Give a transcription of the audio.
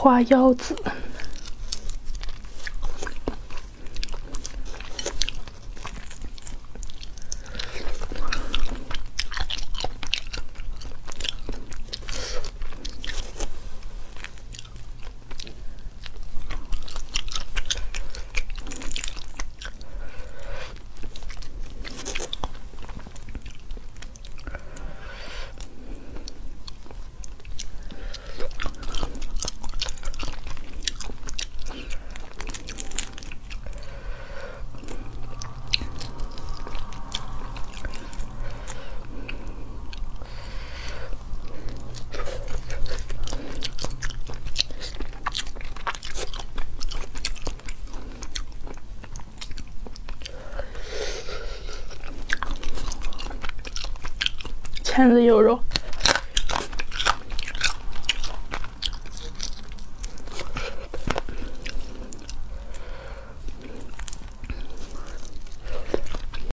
花腰子。 看着有肉。